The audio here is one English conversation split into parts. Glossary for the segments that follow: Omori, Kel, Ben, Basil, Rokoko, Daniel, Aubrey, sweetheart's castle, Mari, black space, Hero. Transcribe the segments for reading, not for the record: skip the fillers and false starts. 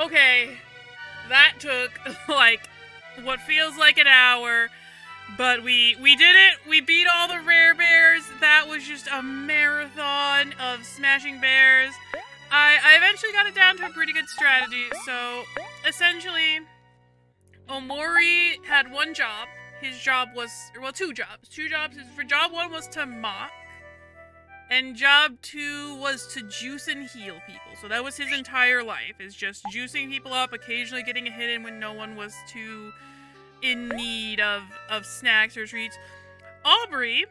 Okay, that took like what feels like an hour, but we did it. We beat all the rare bears. That was just a marathon of smashing bears. I eventually got it down to a pretty good strategy. So essentially, Omori had one job. His job was, well, two jobs. For job one was to mock, and job two was to juice and heal people. So that was his entire life, is just juicing people up, occasionally getting a hit in when no one was too in need of snacks or treats. Aubrey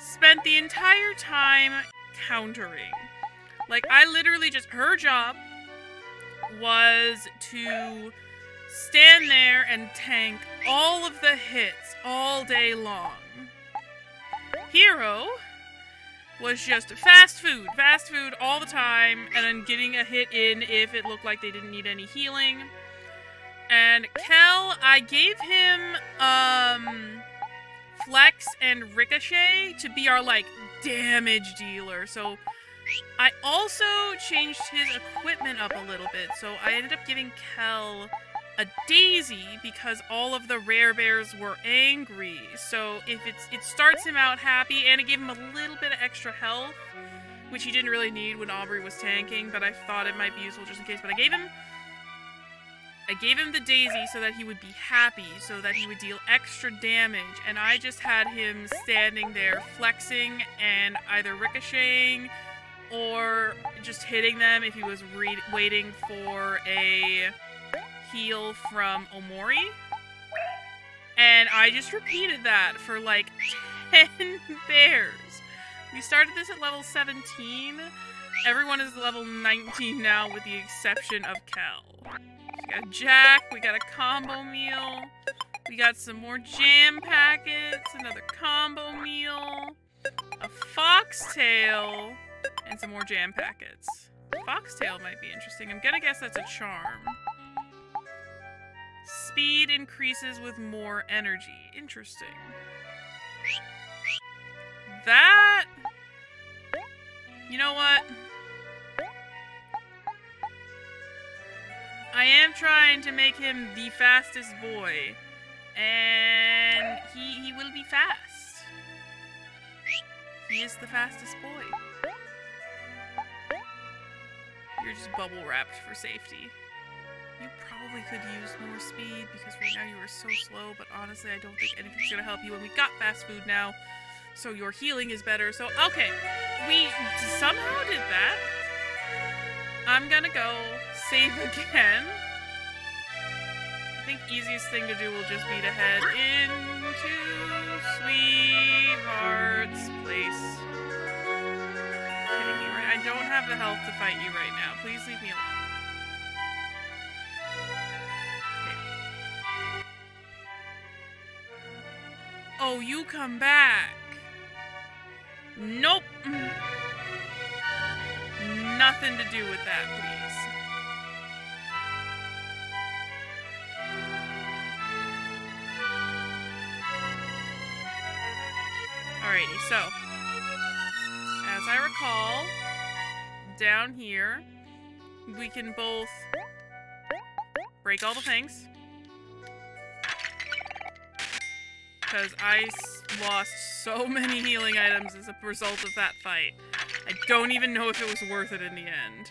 spent the entire time countering. Like, I literally just, her job was to stand there and tank all of the hits all day long. Hero was just fast food all the time, and then getting a hit in if it looked like they didn't need any healing. And Kel, I gave him, Flex and Ricochet to be our, like, damage dealer. So I also changed his equipment up a little bit. So I ended up giving Kel a daisy because all of the rare bears were angry. So if it starts him out happy, and it gave him a little bit of extra health, which he didn't really need when Aubrey was tanking, but I thought it might be useful just in case. But I gave him the daisy so that he would be happy, so that he would deal extra damage, and I just had him standing there flexing and either ricocheting or just hitting them if he was waiting for a heal from Omori. And I just repeated that for like 10 bears. We started this at level 17. Everyone is level 19 now with the exception of Kel. We got Jack, we got a combo meal, we got some more jam packets, another combo meal, a foxtail, and some more jam packets. Foxtail might be interesting. I'm gonna guess that's a charm. Speed increases with more energy. Interesting. That, you know what? I am trying to make him the fastest boy, and he will be fast. He is the fastest boy. You're just bubble wrapped for safety. You probably could use more speed because right now you are so slow, but honestly I don't think anything's gonna help you, and we got fast food now, so your healing is better. So okay, we somehow did that. I'm gonna go save again. I think easiest thing to do will just be to head into Sweetheart's Place. Are you kidding me, right? I don't have the health to fight you right now. Please leave me alone. Oh, you come back. Nope. Nothing to do with that, please. Alrighty, so, as I recall, down here, we can both break all the things. Because I lost so many healing items as a result of that fight. I don't even know if it was worth it in the end.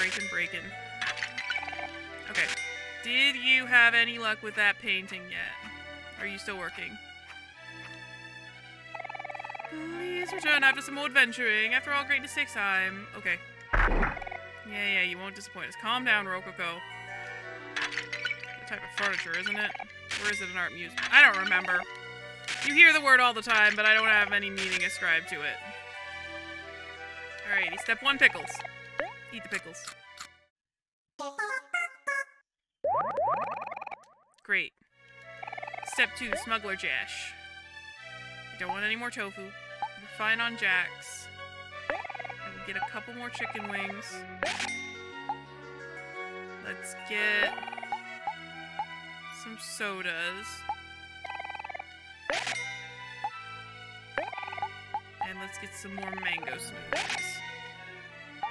Just breaking. Okay. Did you have any luck with that painting yet? Are you still working? Please return after some more adventuring. After all, greatness takes time. Okay. Yeah, you won't disappoint us. Calm down, Rokoko. That type of furniture, isn't it? Or is it an art museum? I don't remember. You hear the word all the time, but I don't have any meaning ascribed to it. Alrighty, step one, pickles. Eat the pickles. Great. Step two, smuggler jash. Don't want any more tofu. We're fine on Jack's. And we get a couple more chicken wings. Let's get some sodas. And let's get some more mango smoothies. I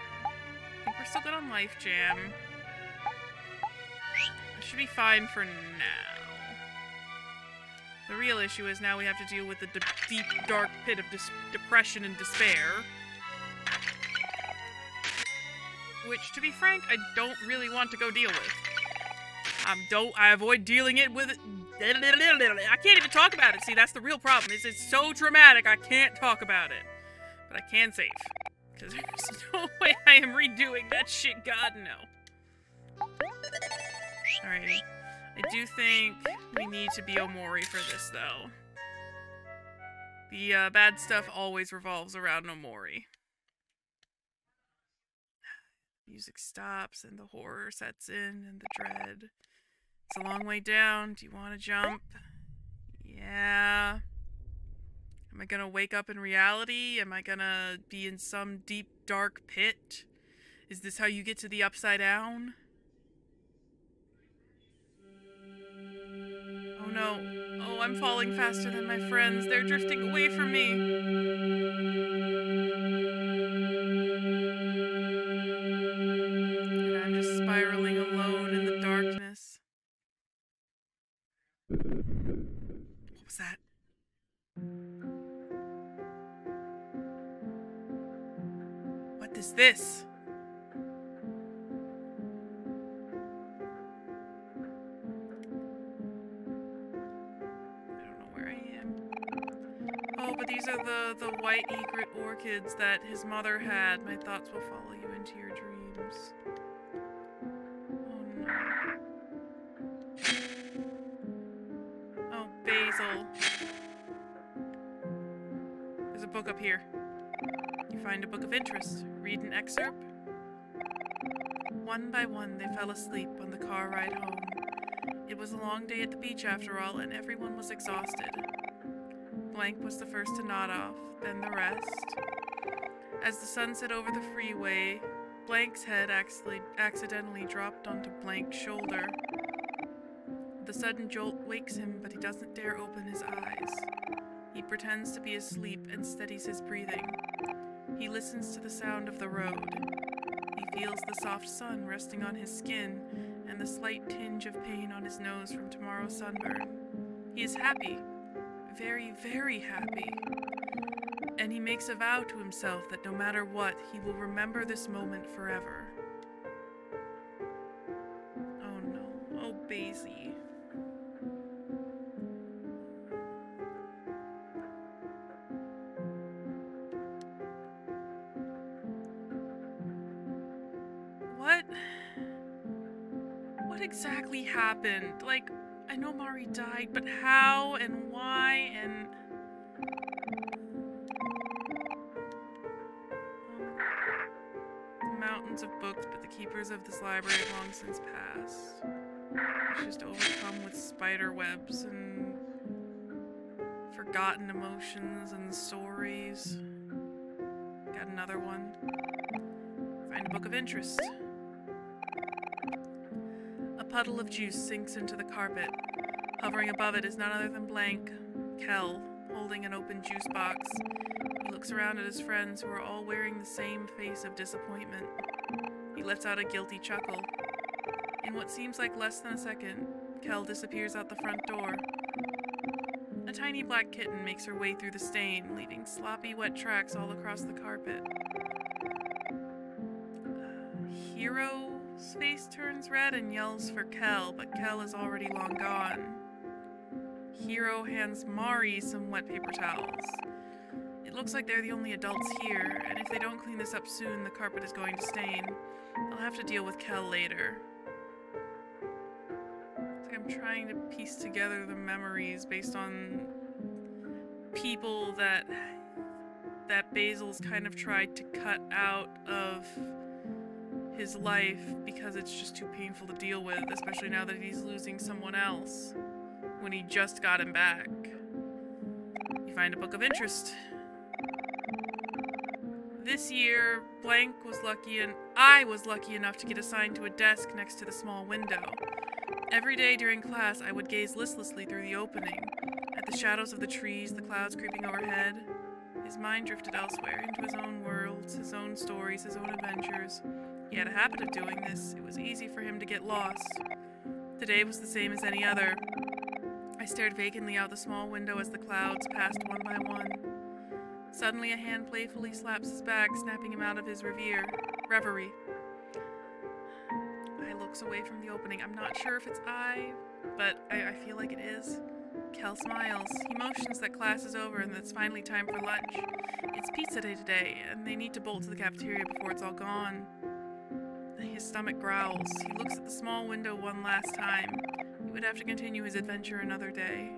think we're still good on Life Jam. I should be fine for now. The real issue is now we have to deal with the deep, dark pit of depression and despair. Which, to be frank, I don't really want to go deal with. I avoid dealing it with... I can't even talk about it. See, that's the real problem. It's so dramatic, I can't talk about it. But I can save. Because there's no way I am redoing that shit. God, no. Alrighty. I do think we need to be Omori for this, though. The bad stuff always revolves around Omori. Music stops, and the horror sets in, and the dread. It's a long way down. Do you want to jump? Yeah. Am I gonna wake up in reality? Am I gonna be in some deep, dark pit? Is this how you get to the upside down? Oh no. Oh, I'm falling faster than my friends. They're drifting away from me. This. I don't know where I am. Oh, but these are the white egret orchids that his mother had. My thoughts will follow you into your dreams. Oh no. Oh, Basil. There's a book up here. You find a book of interest. Read an excerpt. One by one, they fell asleep on the car ride home. It was a long day at the beach after all, and everyone was exhausted. Blank was the first to nod off, then the rest. As the sun set over the freeway, Blank's head accidentally dropped onto Blank's shoulder. The sudden jolt wakes him, but he doesn't dare open his eyes. He pretends to be asleep and steadies his breathing. He listens to the sound of the road. He feels the soft sun resting on his skin and the slight tinge of pain on his nose from tomorrow's sunburn. He is happy. Very, very happy. And he makes a vow to himself that no matter what, he will remember this moment forever. Oh no. Oh, Basie. Exactly happened? Like, I know Mari died, but how and why and... The mountains of books, but the keepers of this library have long since passed. It's just overcome with spider webs and forgotten emotions and stories. Got another one. Find a book of interest. A puddle of juice sinks into the carpet. Hovering above it is none other than Blank, Kel, holding an open juice box. He looks around at his friends, who are all wearing the same face of disappointment. He lets out a guilty chuckle. In what seems like less than a second, Kel disappears out the front door. A tiny black kitten makes her way through the stain, leaving sloppy, wet tracks all across the carpet. Hero? His face turns red and yells for Kel, but Kel is already long gone. Hero hands Mari some wet paper towels. It looks like they're the only adults here, and if they don't clean this up soon, the carpet is going to stain. I'll have to deal with Kel later. It's like I'm trying to piece together the memories based on people that Basil's kind of tried to cut out of his life because it's just too painful to deal with, especially now that he's losing someone else when he just got him back. You find a book of interest. This year, Blank was lucky and I was lucky enough to get assigned to a desk next to the small window. Every day during class, I would gaze listlessly through the opening, at the shadows of the trees, the clouds creeping overhead. His mind drifted elsewhere, into his own worlds, his own stories, his own adventures. He had a habit of doing this. It was easy for him to get lost. Today was the same as any other. I stared vacantly out the small window as the clouds passed one by one. Suddenly, a hand playfully slaps his back, snapping him out of his reverie. I looks away from the opening. I'm not sure if it's I, but I feel like it is. Kel smiles. He motions that class is over and that it's finally time for lunch. It's pizza day today, and they need to bolt to the cafeteria before it's all gone. His stomach growls. He looks at the small window one last time. He would have to continue his adventure another day.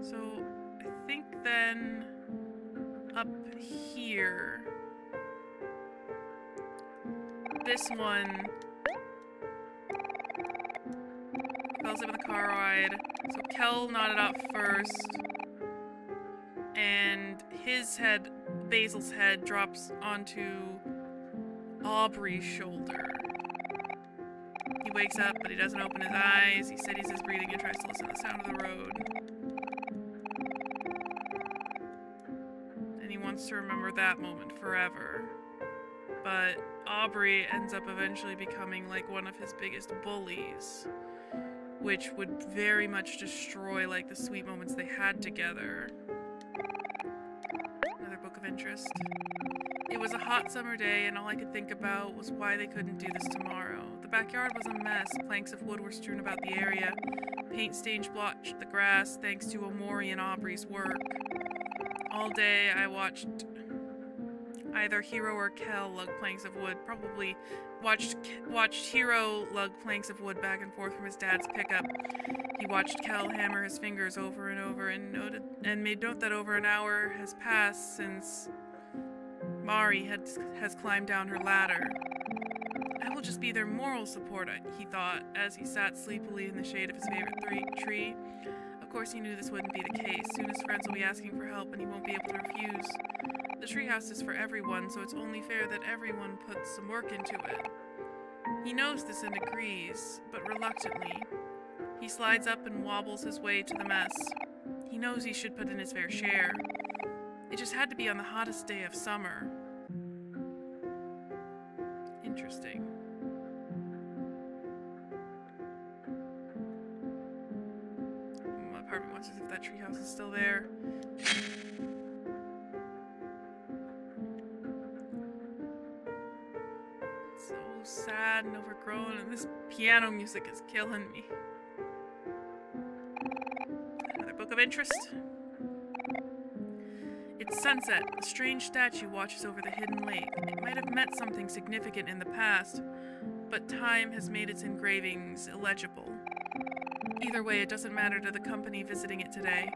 So, I think then, up here, this one fell asleep in the car ride, so Kel nodded off first, and his head, Basil's head, drops onto Aubrey's shoulder. He wakes up, but he doesn't open his eyes. He steadies his breathing and tries to listen to the sound of the road. And he wants to remember that moment forever. But Aubrey ends up eventually becoming like one of his biggest bullies, which would very much destroy like the sweet moments they had together. Another book of interest. It was a hot summer day, and all I could think about was why they couldn't do this tomorrow. The backyard was a mess. Planks of wood were strewn about the area. Paint stains blotched the grass, thanks to Omori and Aubrey's work. All day, I watched either Hero or Kel lug planks of wood. Probably watched Hero lug planks of wood back and forth from his dad's pickup. He watched Kel hammer his fingers over and over, and made note that over an hour has passed since Mari has climbed down her ladder. I will just be their moral support, he thought, as he sat sleepily in the shade of his favorite tree. Of course, he knew this wouldn't be the case. Soon his friends will be asking for help, and he won't be able to refuse. The treehouse is for everyone, so it's only fair that everyone puts some work into it. He knows this and agrees, but reluctantly. He slides up and wobbles his way to the mess. He knows he should put in his fair share. It just had to be on the hottest day of summer. Interesting. My apartment wants to see if that treehouse is still there. It's so sad and overgrown, and this piano music is killing me. Another book of interest. It's sunset. A strange statue watches over the hidden lake. It might have meant something significant in the past, but time has made its engravings illegible. Either way, it doesn't matter to the company visiting it today.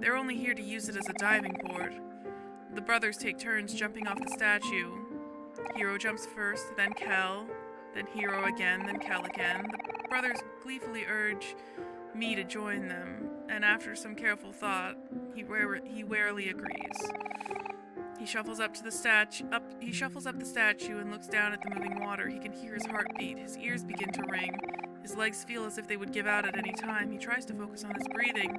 They're only here to use it as a diving board. The brothers take turns jumping off the statue. Hero jumps first, then Kel, then Hero again, then Kel again. The brothers gleefully urge me to join them, and after some careful thought, he warily agrees. He shuffles up the statue and looks down at the moving water. He can hear his heartbeat. His ears begin to ring. His legs feel as if they would give out at any time. He tries to focus on his breathing.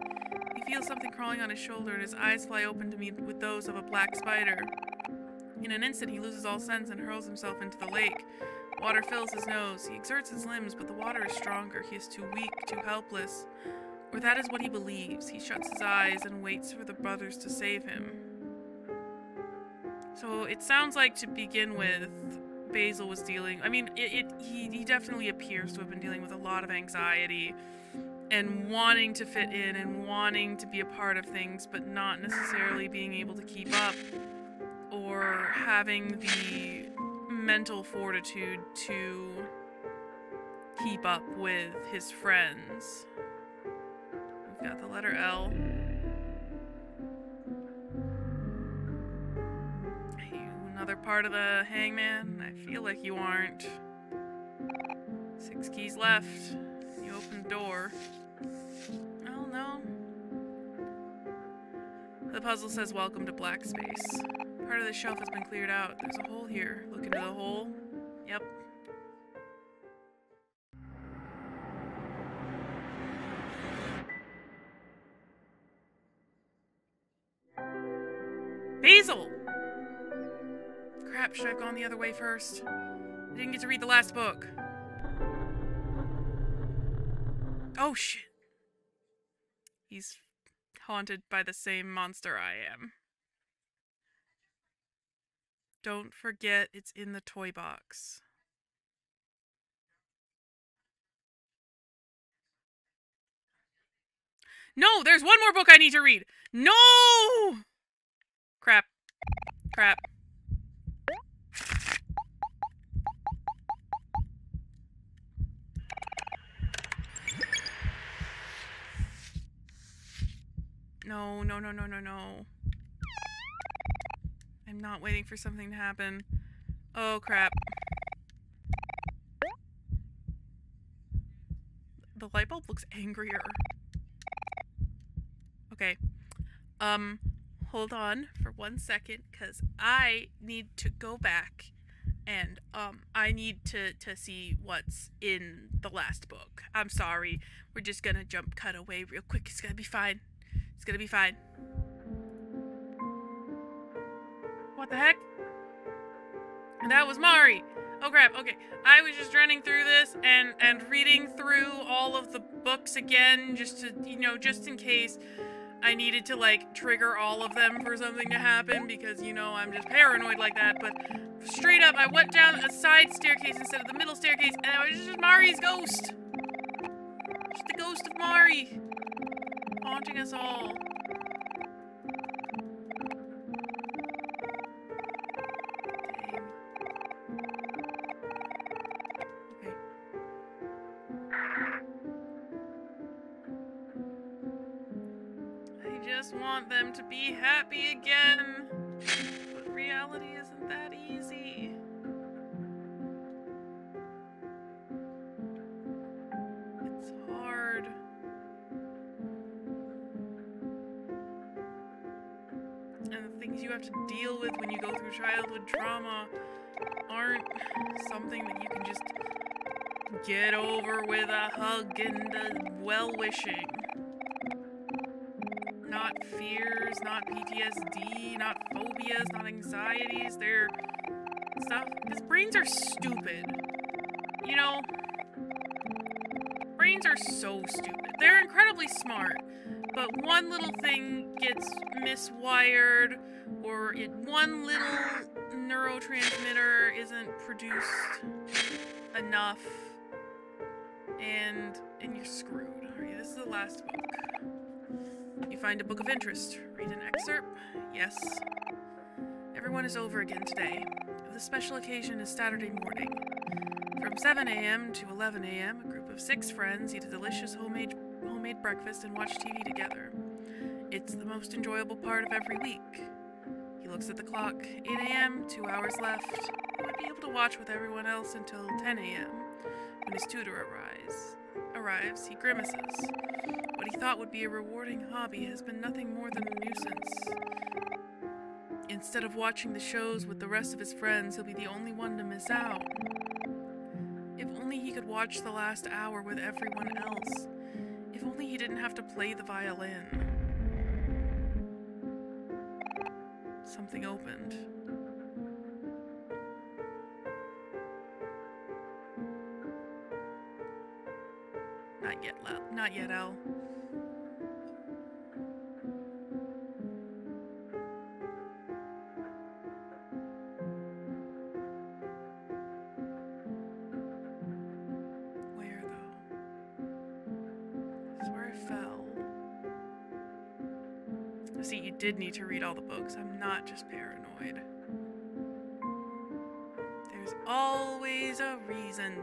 He feels something crawling on his shoulder, and his eyes fly open to meet with those of a black spider. In an instant, he loses all sense and hurls himself into the lake. Water fills his nose. He exerts his limbs, but the water is stronger. He is too weak, too helpless. Or that is what he believes. He shuts his eyes and waits for the brothers to save him. So it sounds like, to begin with, Basil was dealing... I mean, he definitely appears to have been dealing with a lot of anxiety and wanting to fit in and wanting to be a part of things, but not necessarily being able to keep up or having the mental fortitude to keep up with his friends. We've got the letter L. Are you another part of the hangman? I feel like you aren't. 6 keys left. You open the door. Oh no. The puzzle says, "Welcome to black space." Part of the shelf has been cleared out. There's a hole here. Look into the hole. Yep. Basil! Crap, should I have gone the other way first? I didn't get to read the last book. Oh, shit. He's haunted by the same monster I am. Don't forget, it's in the toy box. No, there's one more book I need to read. No! Crap. Crap. No, no, no, no, no, no. I'm not waiting for something to happen. Oh, crap. The light bulb looks angrier. Okay. Hold on for 1 second, because I need to go back, and, I need to see what's in the last book. I'm sorry. We're just gonna jump cut away real quick. It's gonna be fine. It's gonna be fine. What the heck? And that was Mari! Oh crap, okay. I was just running through this and reading through all of the books again, just to, you know, just in case I needed to, like, trigger all of them for something to happen, because, you know, I'm just paranoid like that. But straight up, I went down a side staircase instead of the middle staircase, and I was just Mari's ghost! Just the ghost of Mari! Haunting us all. Them to be happy again, but reality isn't that easy. It's hard. And the things you have to deal with when you go through childhood trauma aren't something that you can just get over with a hug and a well-wishing. Not fears, not PTSD, not phobias, not anxieties, they're stuff. Because brains are stupid. You know, brains are so stupid. They're incredibly smart, but one little thing gets miswired, or one little neurotransmitter isn't produced enough, and you're screwed. Alright, this is the last book. You find a book of interest. Read an excerpt. Yes. Everyone is over again today. The special occasion is Saturday morning. From 7 a.m. to 11 a.m., a group of 6 friends eat a delicious homemade breakfast and watch TV together. It's the most enjoyable part of every week. He looks at the clock. 8 a.m., 2 hours left. He might be able to watch with everyone else until 10 a.m. when his tutor arrives. He grimaces. What he thought would be a rewarding hobby has been nothing more than a nuisance. Instead of watching the shows with the rest of his friends, he'll be the only one to miss out. If only he could watch the last hour with everyone else. If only he didn't have to play the violin. Something opened. Not yet, Elle. Where, though? That's where I fell. See, you did need to read all the books. I'm not just paranoid. There's always a reason.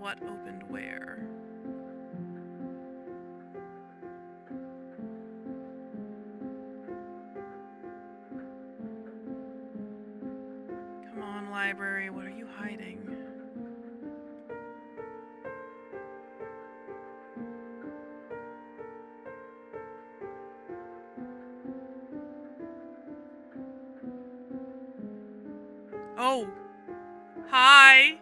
What opened where? Come on, library, what are you hiding? Oh. Hi.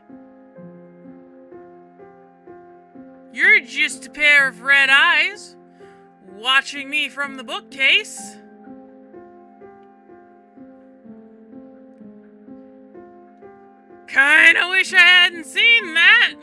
You're just a pair of red eyes, watching me from the bookcase. Kinda wish I hadn't seen that.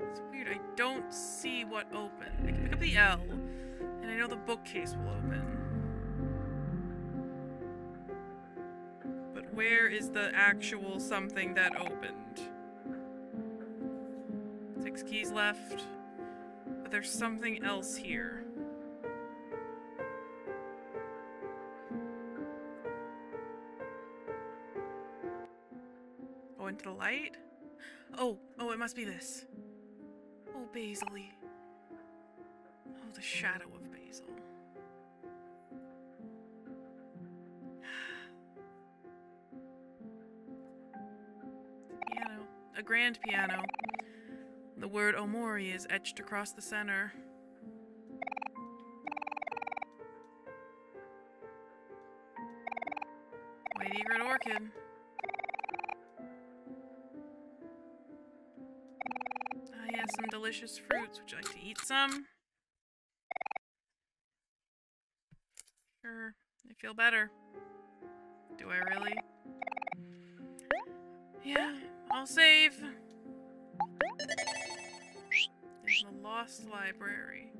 It's weird, I don't see what opened. I can pick up the L, and I know the bookcase will open. But where is the actual something that opened? 6 keys left, but there's something else here. Go into the light? Oh, it must be this. Oh, Basil-y. Oh, the shadow of Basil. Piano. A grand piano. The word Omori is etched across the center. White egret orchid. Ah, yeah, some delicious fruits. Would you like to eat some? Sure, I feel better. Do I really? Yeah, I'll save. The lost library.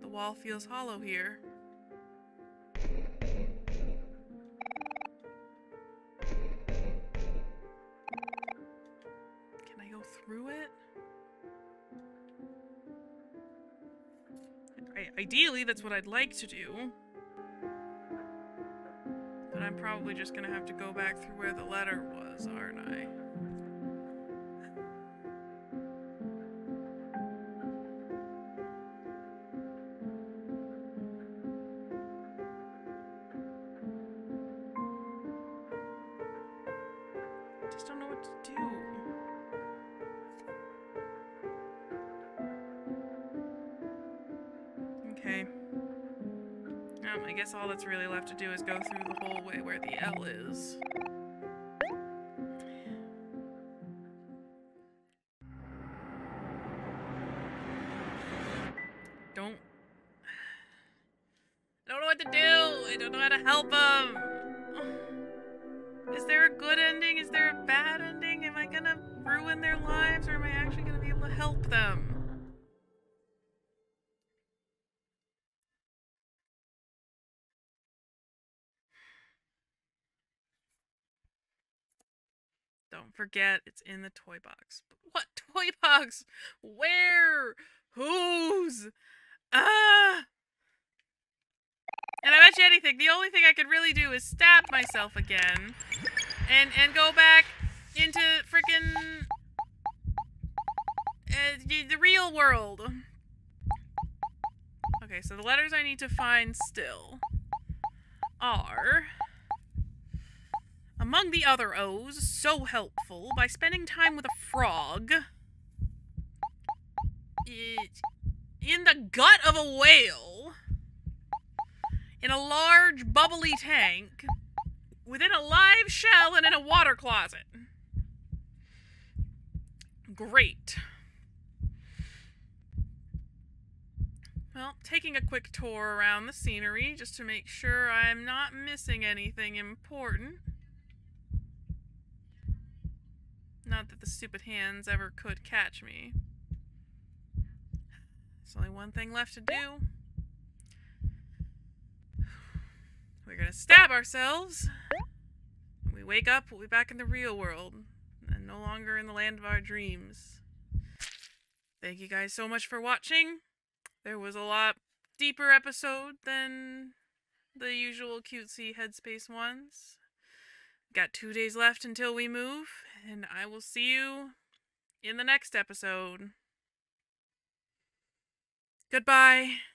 The wall feels hollow here. Can I go through it? Ideally, that's what I'd like to do. But I'm probably just gonna have to go back through where the letter was, aren't I? I guess all that's really left to do is go through the hallway where the L is. I don't know what to do! I don't know how to help him! Is there a good ending? Is there a bad ending? Am I gonna ruin their lives, or am I actually gonna be able to help them? Don't forget, it's in the toy box. But what toy box? Where? Whose? And I bet you anything, the only thing I could really do is stab myself again and go back into frickin' the real world. Okay, so the letters I need to find still are... Among the other O's, so helpful, by spending time with a frog. In the gut of a whale. In a large, bubbly tank. Within a live shell and in a water closet. Great. Well, taking a quick tour around the scenery just to make sure I'm not missing anything important. Not that the stupid hands ever could catch me. There's only one thing left to do. We're gonna stab ourselves. When we wake up, we'll be back in the real world. And no longer in the land of our dreams. Thank you guys so much for watching. There was a lot deeper episode than the usual cutesy headspace ones. Got 2 days left until we move, and I will see you in the next episode. Goodbye.